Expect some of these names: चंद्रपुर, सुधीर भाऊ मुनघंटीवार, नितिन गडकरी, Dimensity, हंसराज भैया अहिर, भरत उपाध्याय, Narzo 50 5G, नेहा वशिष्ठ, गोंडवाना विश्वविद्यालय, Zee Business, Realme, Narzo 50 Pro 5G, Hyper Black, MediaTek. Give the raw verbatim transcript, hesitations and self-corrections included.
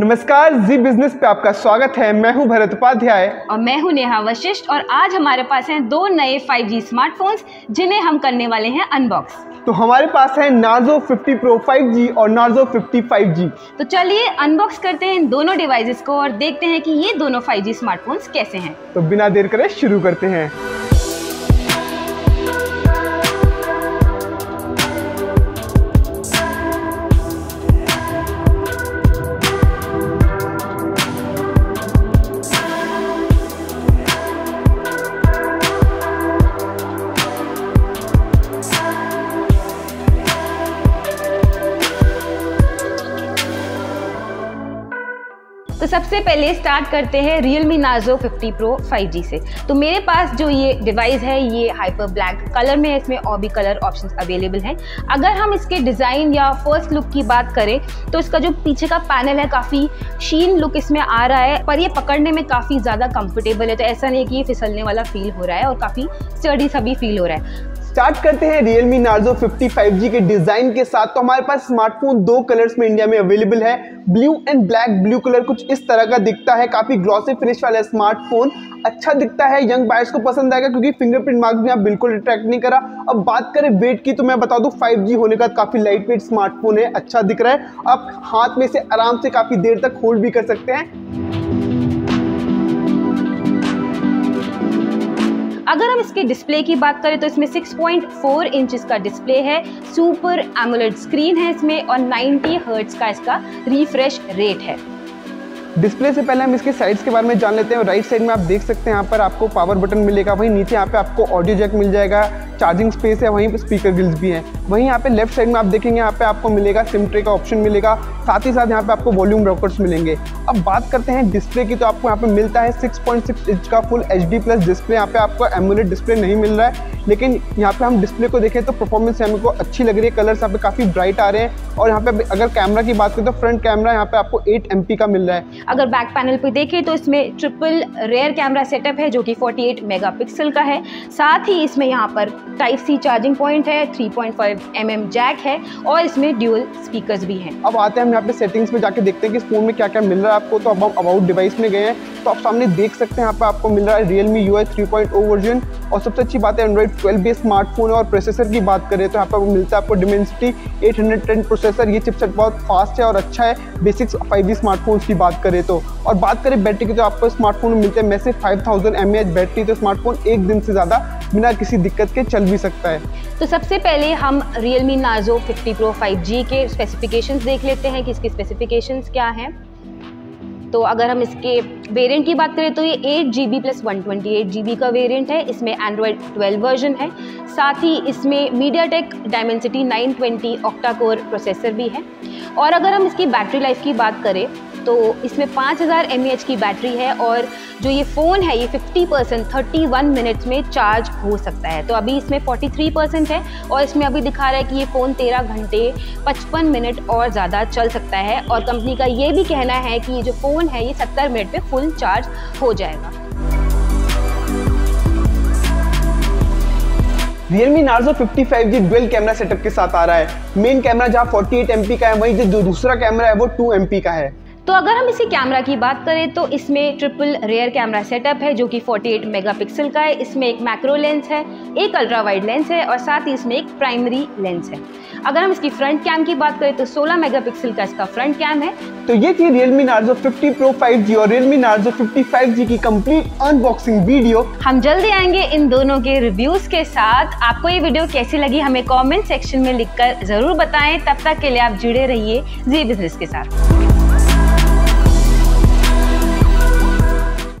नमस्कार जी बिजनेस पे आपका स्वागत है। मैं हूं भरत उपाध्याय और मैं हूं नेहा वशिष्ठ और आज हमारे पास हैं दो नए फाइव जी स्मार्टफोन्स जिन्हें हम करने वाले हैं अनबॉक्स। तो हमारे पास है Narzo fifty pro five G और नार्जो फिफ्टी फाइव जी। तो चलिए अनबॉक्स करते हैं इन दोनों डिवाइसेस को और देखते हैं कि ये दोनों फाइव जी स्मार्टफोन्स कैसे हैं। तो बिना देर करे शुरू करते हैं। तो सबसे पहले स्टार्ट करते हैं Realme Narzo fifty pro five G से। तो मेरे पास जो ये डिवाइस है ये हाइपर ब्लैक कलर में है, इसमें और भी कलर ऑप्शंस अवेलेबल हैं। अगर हम इसके डिज़ाइन या फर्स्ट लुक की बात करें तो इसका जो पीछे का पैनल है काफ़ी शीन लुक इसमें आ रहा है, पर ये पकड़ने में काफ़ी ज़्यादा कंफर्टेबल है। तो ऐसा नहीं है कि ये फिसलने वाला फील हो रहा है और काफ़ी स्टर्डी सा भी फील हो रहा है। स्टार्ट करते हैं Realme Narzo fifty five G के डिज़ाइन के साथ। तो हमारे पास स्मार्टफोन दो कलर्स में इंडिया में अवेलेबल है, blue and black. Blue colour कुछ इस तरह का दिखता है, काफ़ी ग्लॉसी फिनिश वाला स्मार्टफोन, अच्छा दिखता है, यंग बायर्स को पसंद आएगा क्योंकि फिंगरप्रिंट मार्क भी आप बिल्कुल अट्रैक्ट नहीं करा। अब बात करें वेट की तो मैं बता दूं फाइव जी होने का काफ़ी लाइट वेट स्मार्टफोन है, अच्छा दिख रहा है। आप हाथ में से आराम से काफ़ी देर तक होल्ड भी कर सकते हैं। अगर हम इसके डिस्प्ले की बात करें तो इसमें सिक्स पॉइंट फोर इंचेस का डिस्प्ले है, सुपर एमोलेड स्क्रीन है इसमें और नाइंटी हर्ट्ज का इसका रिफ्रेश रेट है। डिस्प्ले से पहले हम इसके साइड्स के बारे में जान लेते हैं। राइट साइड में आप देख सकते हैं यहाँ पर आपको पावर बटन मिलेगा, वहीं नीचे यहाँ पे आपको ऑडियो जैक मिल जाएगा, चार्जिंग स्पेस है, वहीं पर स्पीकर ग्रिल्स भी हैं। वहीं यहाँ पे लेफ्ट साइड में आप देखेंगे यहाँ पे आपको मिलेगा सिम ट्रे का ऑप्शन मिलेगा, साथ ही साथ यहाँ पे आपको वॉल्यूम रॉकर्स मिलेंगे। अब बात करते हैं डिस्प्ले की तो आपको यहाँ पे मिलता है सिक्स पॉइंट सिक्स इंच का फुल एचडी प्लस डिस्प्ले। यहाँ पे आपको एमोलेड डिस्प्ले नहीं मिल रहा है, लेकिन यहाँ पे हम डिस्प्ले को देखें तो परफॉर्मेंस हमें को अच्छी लग रही है। कलर्स यहाँ पे काफ़ी ब्राइट आ रहे हैं। और यहाँ पे अगर कैमरा की बात करें तो फ्रंट कैमरा यहाँ पे आपको एट एम पी का मिल रहा है। अगर बैक पैनल पर देखें तो इसमें ट्रिपल रेयर कैमरा सेटअप है जो कि फोर्टी एट मेगा पिक्सल का है। साथ ही इसमें यहाँ पर टाइप सी चार्जिंग पॉइंट है, three point five M M jack है और इसमें ड्यूल स्पीकर्स भी हैं। अब आते हैं हम यहाँ पे सेटिंग्स में जाके देखते हैं कि फोन में क्या क्या मिल रहा है आपको। तो अब हम अबाउट डिवाइस में गए हैं तो आप सामने देख सकते हैं यहाँ पे आपको मिल रहा है Realme U I three point O version और सबसे अच्छी बात है एंड्रॉइड ट्वेल्व बेस स्मार्टफोन है। और प्रोसेसर की बात करें तो यहाँ पर मिलता है आपको Dimensity eight hundred ten processor. ये चिपसेट बहुत फास्ट है और अच्छा है बेसिक्स फाइव जी स्मार्टफोन्स की बात करें तो। और बात करें बैटरी की तो आपको स्मार्टफोन में मिलते हैं massive five thousand M A H battery. तो स्मार्टफोन एक दिन से ज़्यादा बिना किसी दिक्कत के चल भी सकता है। तो सबसे पहले हम Realme Narzo fifty pro five G के स्पेसिफिकेशंस देख लेते हैं कि इसके स्पेसिफिकेशंस क्या हैं। तो अगर हम इसके वेरिएंट की बात करें तो ये eight G B plus one twenty eight G B का वेरिएंट है, इसमें एंड्रॉयड ट्वेल्व वर्जन है। साथ ही इसमें MediaTek Dimensity nine twenty octa core processor भी है। और अगर हम इसकी बैटरी लाइफ की बात करें तो इसमें five thousand M A H की बैटरी है और जो ये फ़ोन है ये fifty percent thirty one minutes में चार्ज हो सकता है। तो अभी इसमें फोर्टी थ्री परसेंट है और इसमें अभी दिखा रहा है कि ये फ़ोन तेरह घंटे पचपन मिनट और ज़्यादा चल सकता है। और कंपनी का ये भी कहना है कि ये जो फ़ोन है ये सत्तर मिनट पे फुल चार्ज हो जाएगा। Realme Narzo fifty five G dual camera setup के साथ आ रहा है। मेन कैमरा जहाँ फोर्टी एट एम पी का है, वहीं जो दूसरा कैमरा है वो टू एम पी का है। तो अगर हम इसी कैमरा की बात करें तो इसमें ट्रिपल रेयर कैमरा सेटअप है जो कि फोर्टी एट मेगापिक्सल का है। इसमें एक मैक्रो लेंस है, एक अल्ट्रा वाइड लेंस है और साथ ही इसमें एक प्राइमरी लेंस है। अगर हम इसकी फ्रंट कैम की बात करें तो सोलह मेगापिक्सल का इसका फ्रंट कैम है। तो ये थी Realme Narzo fifty pro five G और Realme Narzo fifty five G की कंप्लीट अनबॉक्सिंग वीडियो। हम जल्दी आएंगे इन दोनों के रिव्यूज के साथ। आपको ये वीडियो कैसी लगी हमें कॉमेंट सेक्शन में लिख कर जरूर बताएं। तब तक के लिए आप जुड़े रहिए जी बिजनेस के साथ।